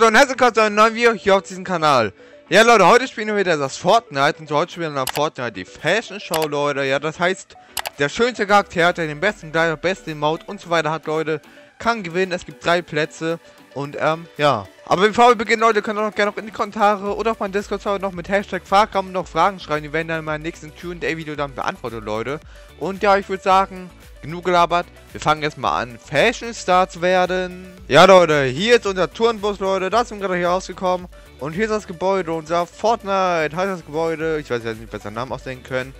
Leute und herzlich willkommen zu einem neuen Video hier auf diesem Kanal. Ja Leute, heute spielen wir wieder das Fortnite und heute spielen wir nach Fortnite die Fashion Show, Leute. Ja, das heißt, der schönste Charakter, der den besten Kleid, den besten Emote und so weiter hat, Leute, kann gewinnen. Es gibt 3 Plätze und ja. Aber bevor wir beginnen, Leute, könnt ihr auch gerne noch in die Kommentare oder auf meinem Discord-Server noch mit Hashtag Fahrkram noch Fragen schreiben. Die werden dann in meinem nächsten Tune-Day-Video dann beantwortet, Leute. Und ja, ich würde sagen, genug gelabert, wir fangen jetzt mal an, Fashion Star zu werden. Ja Leute, hier ist unser Turnbus, Leute, da sind wir gerade hier rausgekommen. Und hier ist das Gebäude, unser Fortnite heißt das Gebäude. Ich weiß jetzt nicht, besser Namen ausdenken können.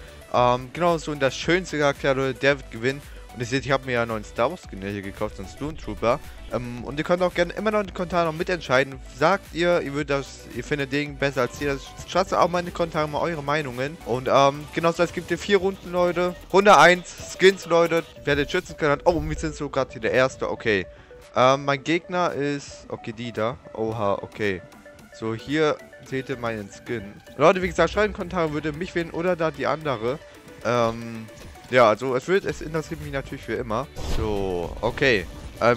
Genau, so das schönste Charakter, Leute, der wird gewinnen. Und ihr seht, ich habe mir ja einen neuen Star Wars Skin hier gekauft, so einen Stormtrooper. Und ihr könnt auch gerne immer noch in den Kommentaren noch mitentscheiden. Sagt ihr, ihr findet den besser als jeder. Schreibt auch mal in den Kommentaren mal eure Meinungen. Und genau so, es gibt hier 4 Runden, Leute. Runde 1, Skins, Leute. Wer den schützen kann, hat... Oh, wir sind so gerade hier der Erste, okay. Mein Gegner ist... Okay, die da. Oha, okay. So, hier seht ihr meinen Skin. Leute, wie gesagt, schreibt in den Kommentaren, würde mich wählen oder da die andere. Ja, also es interessiert mich natürlich für immer. So, okay.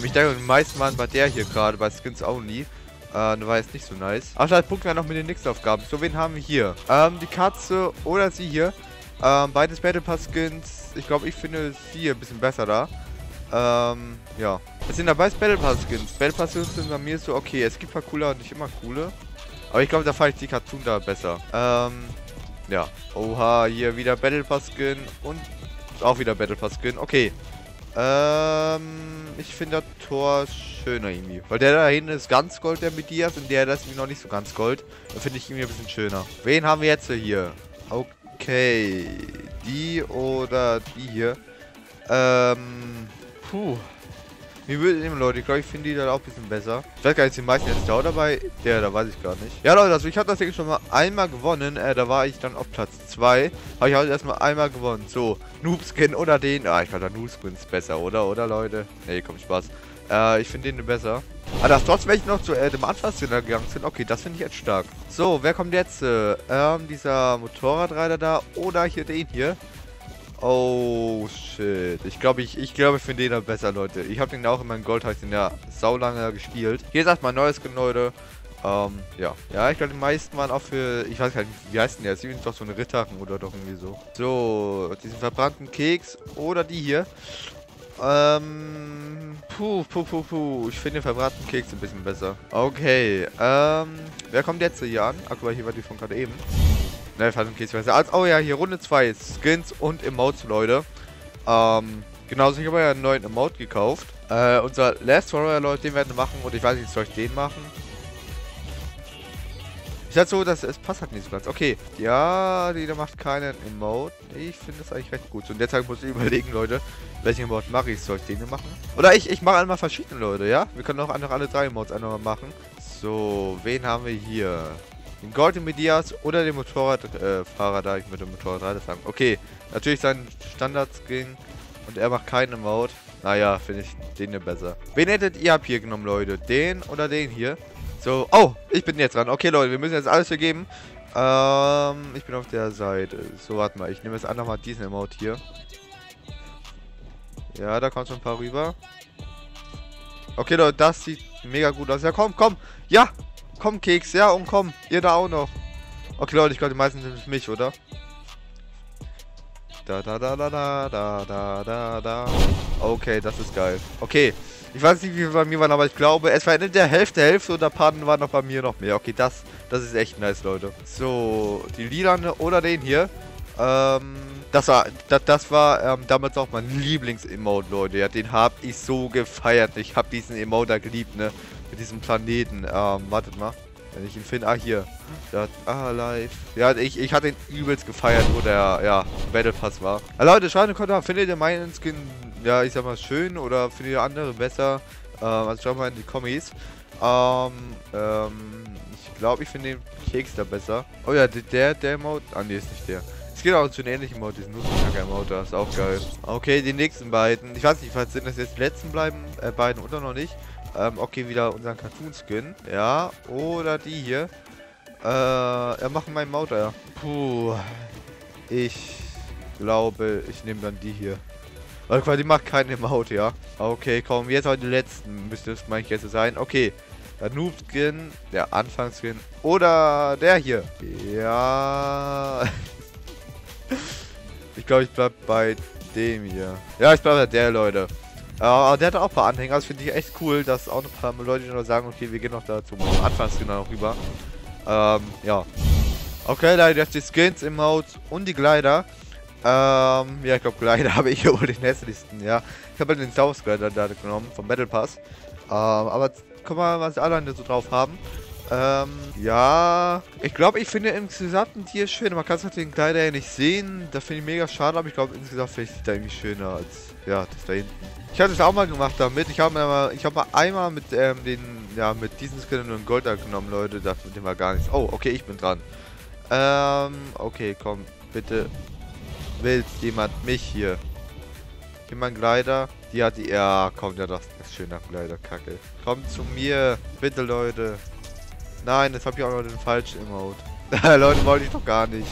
Ich denke, am meisten waren bei der hier gerade, bei Skins Only. Das war jetzt nicht so nice. Ach, da gucken wir noch mit den Nix-Aufgaben. So, wen haben wir hier? Die Katze oder sie hier. Beides Battle Pass Skins. Ich glaube, ich finde sie hier ein bisschen besser da. Ja. Es sind dabei Battle Pass Skins. Battle Pass Skins sind bei mir so, okay, es gibt ein paar coole und nicht immer coole. Aber ich glaube, da fand ich die Cartoon da besser. Ja. Oha, hier wieder Battle Pass Skin und... Auch wieder Battle Pass Skin, okay. Ich finde das Tor schöner irgendwie. Weil der da hinten ist ganz gold, der mit dir ist. Und der da ist irgendwie noch nicht so ganz gold. Da finde ich irgendwie ein bisschen schöner. Wen haben wir jetzt hier? Okay. Die oder die hier. Puh. Mir würde nehmen, Leute. Ich glaube, ich finde die da auch ein bisschen besser. Ich weiß gar nicht, die meisten jetzt da dabei. Der, da weiß ich gar nicht. Ja, Leute, also ich habe das Ding schon mal einmal gewonnen. Da war ich dann auf Platz 2. Habe ich halt erstmal einmal gewonnen. So, Noob-Skin oder den. Ah, ich glaube, der Noob-Skin ist besser, oder? Oder, Leute? Nee, komm, Spaß. Ich finde den besser. Ah, das trotz, welche noch zu dem Anfassfinder gegangen sind. Okay, das finde ich jetzt stark. So, wer kommt jetzt? Dieser Motorradreiter da oder hier den hier. Oh, shit. Ich glaube, ich finde den da besser, Leute. Ich habe den auch in meinem Gold, habe ich den ja sau lange gespielt. Hier ist erstmal ein neues Skin, Leute. Ja. Ja, ich glaube, die meisten waren auch für... Ich weiß gar nicht, wie heißt denn der? Das ist doch so ein Ritterchen oder doch irgendwie so. So, diesen verbrannten Keks oder die hier. Ich finde den verbrannten Keks ein bisschen besser. Okay, wer kommt jetzt hier an? Ach, hier war die von gerade eben. Ne, verdammt, Keks besser. Also, oh ja, hier Runde 2. Skins und Emotes, Leute. Genauso, ich habe ja einen neuen Emote gekauft. Unser Last Warrior, Leute, den werden wir machen. Und ich weiß nicht, soll ich den machen? Ich sag so, dass es passt halt nicht so ganz. Okay. Ja, die da macht keinen Emote. Ich finde das eigentlich recht gut. Und derzeit muss ich überlegen, Leute, welchen Emote mache ich? Soll ich den hier machen? Oder ich mache einmal verschiedene, Leute, ja? Wir können auch einfach alle 3 Emotes einmal machen. So, wen haben wir hier? Den Golden Medias oder den Motorradfahrer da. Ich würde den Motorradreiter sagen. Okay, natürlich sein Standard-Skin. Und er macht keinen Emote. Naja, finde ich den hier besser. Wen hättet ihr ab hier genommen, Leute? Den oder den hier? So, oh, ich bin jetzt dran. Okay, Leute, wir müssen jetzt alles hier geben. Ich bin auf der Seite. So, warte mal, ich nehme jetzt einfach mal diesen Emote hier. Ja, da kommt schon ein paar rüber. Okay, Leute, das sieht mega gut aus. Ja, komm, komm. Ja, komm, Keks, ja, und komm, ihr da auch noch. Okay, Leute, ich glaube, die meisten sind mich, oder? Da. Okay, das ist geil. Okay, ich weiß nicht, wie bei mir waren, aber ich glaube, es war in der Hälfte und der Paden waren noch bei mir noch mehr. Okay, das ist echt nice, Leute. So, die Lilane oder den hier. Das war damals auch mein Lieblings-Emote, Leute. Ja, den habe ich so gefeiert. Ich habe diesen Emote da geliebt, ne? Mit diesem Planeten. Wartet mal. Wenn ich ihn finde. Ah, hier. Live. Ja, ich hatte ihn übelst gefeiert, wo der, ja, Battle Pass war. Ja, Leute, schreibt in den Kommentaren, findet ihr meinen Skin, ja, ich sag mal, schön oder findet ihr andere besser? Also schreibt mal in die Kommis. Ich glaube, ich finde den Keks da besser. Oh ja, der Emote. Ah, nee, ist nicht der. Es geht auch zu einem ähnlichen Emote, diesen Nutzknacker-Emote, das ist auch geil. Okay, die nächsten beiden. Ich weiß nicht, was sind das jetzt die letzten bleiben, beiden oder noch nicht. Okay, wieder unseren Cartoon-Skin. Ja, oder die hier. Machen meinen Emote, ja. Puh. Ich glaube, ich nehme dann die hier. Weil quasi macht keinen Emote, ja. Okay, komm, jetzt auch die letzten. Müsste es mein Gäste sein. Okay. Der Noob-Skin, der Anfangs-Skin oder der hier. Ja. Ich glaube, ich bleib bei dem hier. Ja, ich bleib bei der, Leute. Der hat auch ein paar Anhänger. Das finde ich echt cool, dass auch ein paar Leute noch sagen, okay, wir gehen noch da zum Anfangs-Skin noch rüber. Ja. Okay, da ihr habt die Skins, Emotes und die Glider. Ja, ich glaube, Glider habe ich hier wohl den hässlichsten, ja. Ich habe halt den Star Wars Glider da genommen, vom Battle Pass. Aber guck mal, was alle anderen so drauf haben. Ja, ich glaube, ich finde insgesamt hier schöner. Man kann es halt den Glider ja nicht sehen. Da finde ich mega schade, aber ich glaube, insgesamt finde ich es da irgendwie schöner als, ja, das da hinten. Ich hatte es auch mal gemacht damit. Ich habe mal einmal mit, mit diesen Skin nur ein Gold genommen, Leute. Das mit dem war gar nichts. Oh, okay, ich bin dran. Okay, komm, bitte. Will jemand mich hier? Jemand Glider? Die hat die. Ja, komm, ja, das ist schön nach Glider, Kacke. Kommt zu mir, bitte, Leute. Nein, jetzt hab ich auch noch den falschen Emote. Leute, wollte ich doch gar nicht.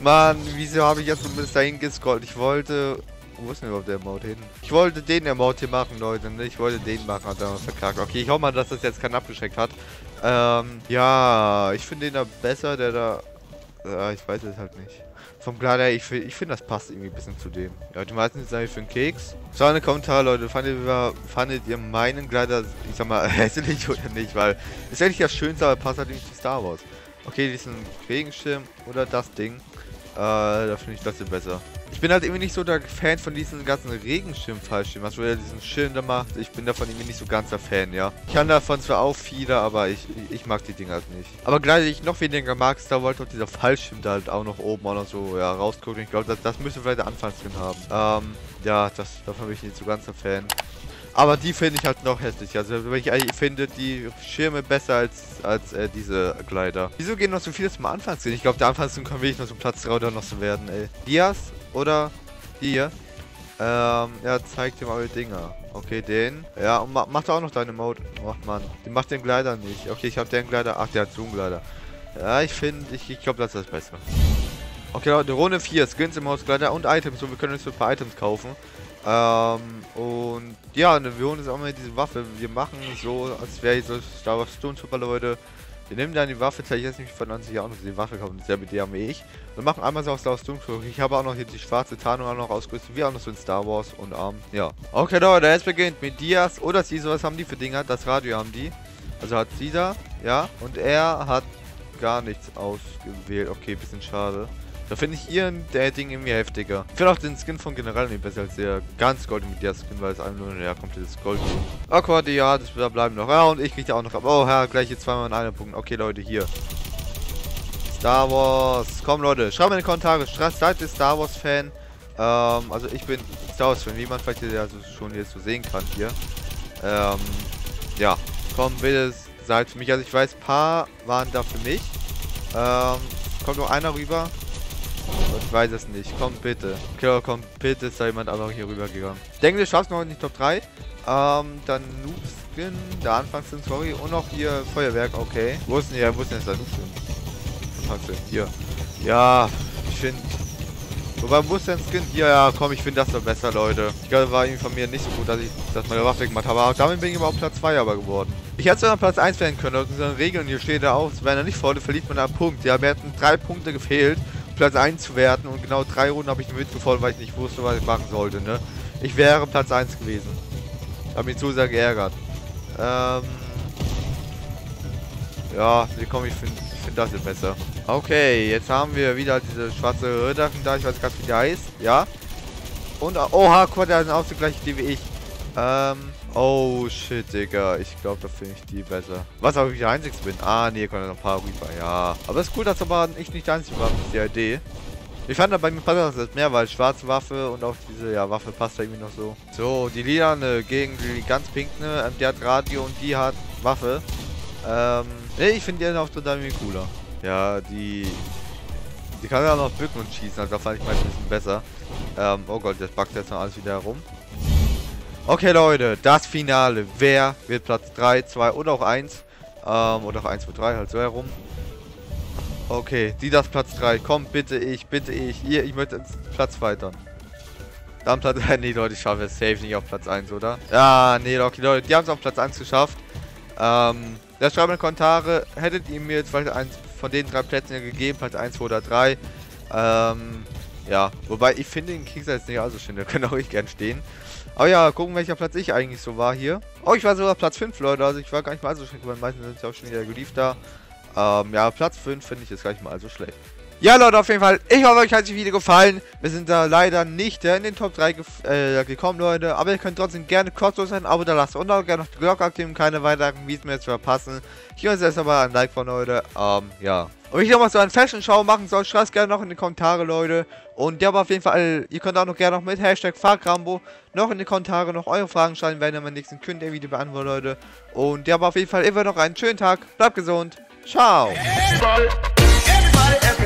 Mann, wieso habe ich jetzt zumindest dahin gescrollt? Ich wollte. Wo ist denn überhaupt der Emote hin? Ich wollte den Emote hier machen, Leute. Ne? Ich wollte den machen, hat damals verkackt. Okay, ich hoffe mal, dass das jetzt keinen abgeschreckt hat. Ja, ich finde den da besser, der da. Ich weiß es halt nicht. Vom Glider, ich finde, das passt irgendwie ein bisschen zu dem. Ja, die meisten sind eigentlich für den Keks. Schreibt in den Kommentaren, Leute, fandet ihr meinen Glider, ich sag mal, hässlich oder nicht? Weil, ist eigentlich das Schönste, aber passt halt nicht zu Star Wars. Okay, diesen Regenschirm oder das Ding. Da finde ich das hier besser. Ich bin halt irgendwie nicht so der Fan von diesen ganzen Regenschirm-Fallschirmen, was er diesen Schirm da macht. Ich bin davon irgendwie nicht so ganz der Fan, ja. Ich kann davon zwar auch viele, aber ich mag die Dinger halt nicht. Aber gleich ich noch weniger mag, da wollte auch dieser Fallschirm da halt auch noch oben auch noch so, ja, rausgucken. Ich glaube, das müsste vielleicht der Anfangsskin haben. Ja, davon bin ich nicht so ganz der Fan. Aber die finde ich halt noch hässlich. Also ich finde die Schirme besser als diese Glider. Wieso gehen noch so viele zum Anfangsskin? Ich glaube, der Anfangsskin kann wirklich noch so Platzrauter noch so werden, ey. Dias oder hier. Ja, zeig dir mal die Dinger. Okay, den. Ja, und macht auch noch deine Mode. Macht man. Die macht den Glider nicht. Okay, ich habe den Glider. Ach, der hat so einen Glider. Ja, ich finde, ich glaube, das ist das Beste. Okay, Leute, Runde 4. Skins im Haus, Glider und Items. So, wir können uns ein paar Items kaufen. Und ja, wir holen uns auch mal diese Waffe. Wir machen so, als wäre ich so Star Wars Stormtrooper, Leute. Wir nehmen dann die Waffe, zeige ich jetzt nicht von 90 Jahren, die Waffe kaufen, selbe Idee habe ich. Wir machen einmal so aus Stormtrooper. Ich habe auch noch hier die schwarze Tarnung auch noch ausgerüstet, wie auch noch so in Star Wars und ja. Okay, Leute, jetzt beginnt mit Dias oder Caesar. Was haben die für Dinger? Das Radio haben die. Also hat Caesar, ja, und er hat gar nichts ausgewählt. Okay, bisschen schade. Da finde ich ihren Ding irgendwie heftiger. Ich finde auch den Skin von General nicht besser als der ganz golden mit der Skin, weil es einfach nur, ja, komplettes Gold. Aquad, ja, das bleiben noch. Ja, und ich kriege da auch noch ab. Oh, ja, gleich hier zweimal in einem Punkt. Okay, Leute, hier. Star Wars. Komm, Leute, schreibt mir in die Kommentare. Seid ihr Star Wars Fan? Also ich bin Star Wars Fan, wie man vielleicht ja also schon hier so sehen kann hier. Ja, komm, bitte seid für mich. Also ich weiß, ein paar waren da für mich. Kommt noch einer rüber. Ich weiß es nicht. Komm bitte. Okay, komm bitte. Ist da jemand auch noch hier rüber gegangen? Ich denke, wir schaffen es noch in die Top 3. Dann Noob-Skin, der Anfangsskin, sorry. Und noch hier Feuerwerk, okay. Wo ist denn jetzt der Noob-Skin? Anfangsskin, hier. Ja, ich finde. Wobei, wo ist denn Skin? Hier, ja, komm, ich finde das doch besser, Leute. Ich glaube, war irgendwie von mir nicht so gut, dass ich das meine Waffe gemacht habe. Aber damit bin ich aber auf Platz 2 aber geworden. Ich hätte sogar Platz 1 werden können, aus unseren Regeln. Hier steht ja auch, wenn er nicht vorne verliert man einen Punkt. Ja, mir hätten 3 Punkte gefehlt. Platz 1 zu werden und genau 3 Runden habe ich mir mitgefolgt, weil ich nicht wusste, was ich machen sollte, ne? Ich wäre Platz 1 gewesen. Hab mich zu sehr geärgert. Ja, komm, ich finde das jetzt besser. Okay, jetzt haben wir wieder diese schwarze Röderchen da, ich weiß gar nicht, wie die heißt. Ja. Und, oha, Quad, da sind auch so gleich die wie ich. Oh shit, Digga. Ich glaube, da finde ich die besser. Was, aber ich der Einzige bin? Ah, nee, kommt noch ein paar rüber. Ja. Aber es ist cool, dass aber ich nicht der Einzige war mit der Idee. Ich fand da bei mir passt das mehr, weil schwarze Waffe und auch diese, ja, Waffe passt da irgendwie noch so. So, die lilane gegen die ganz pinken. Die hat Radio und die hat Waffe. Nee, ich finde die auch total cooler. Ja, die kann ja noch bücken und schießen. Also da fand ich meistens ein bisschen besser. Oh Gott, das backt jetzt noch alles wieder herum. Okay, Leute, das Finale. Wer wird Platz 3, 2 oder auch 1? Oder auch 1, 2, 3, halt so herum. Okay, die das Platz 3. Komm, bitte ich. Hier, ich möchte Platz 2 dann. Dann Platz 1. Nee, Leute, ich schaffe es safe nicht auf Platz 1, oder? Ja, nee, okay, Leute, die haben es auf Platz 1 geschafft. Da schreibt in die Kommentare, hättet ihr mir jetzt vielleicht eins von den drei Plätzen gegeben, vielleicht 1, 2 oder 3. Ja, wobei ich finde den Kickstarter jetzt nicht allzu schön, da können auch ich gern stehen. Aber ja, gucken, welcher Platz ich eigentlich so war hier. Oh, ich war sogar Platz 5, Leute, also ich war gar nicht mal so schlecht, weil meistens sind ja auch schon wieder gelief da. Ja, Platz 5 finde ich jetzt gar nicht mal so schlecht. Ja, Leute, auf jeden Fall, ich hoffe, euch hat das Video gefallen. Wir sind da leider nicht in den Top 3 gekommen, Leute. Aber ihr könnt trotzdem gerne kostenlos ein Abo da lassen und auch gerne noch die Glocke aktivieren, um keine weiteren Videos mehr zu verpassen. Ich wünsche euch erst einmal ein Like von heute. Ja. Und wenn ich nochmal so eine Fashion-Show machen soll, schreibt es gerne noch in die Kommentare, Leute. Und ja, aber auf jeden Fall, ihr könnt auch noch gerne noch mit Hashtag Fahrkrambo noch in die Kommentare noch eure Fragen schreiben, werden wir in meinem nächsten Künden-Video beantworten, Leute. Und ja, aber auf jeden Fall, ihr werdet noch einen schönen Tag, bleibt gesund, ciao! Everybody, everybody, everybody.